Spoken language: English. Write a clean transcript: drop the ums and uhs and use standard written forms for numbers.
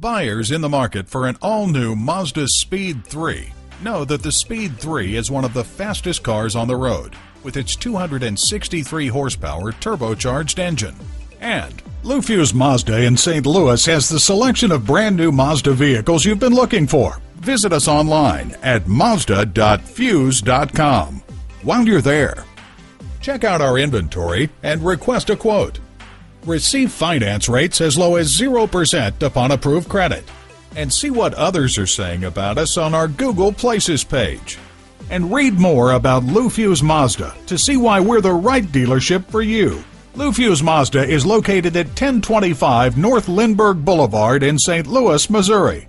Buyers in the market for an all-new Mazda Speed3 know that the Speed3 is one of the fastest cars on the road with its 263 horsepower turbocharged engine. And Lou Fusz Mazda in St. Louis has the selection of brand new Mazda vehicles you've been looking for. Visit us online at mazda.fuse.com. While you're there, check out our inventory and request a quote. Receive finance rates as low as 0% upon approved credit. And see what others are saying about us on our Google Places page. And read more about Lou Fusz Mazda to see why we're the right dealership for you. Lou Fusz Mazda is located at 1025 North Lindbergh Boulevard in St. Louis, Missouri.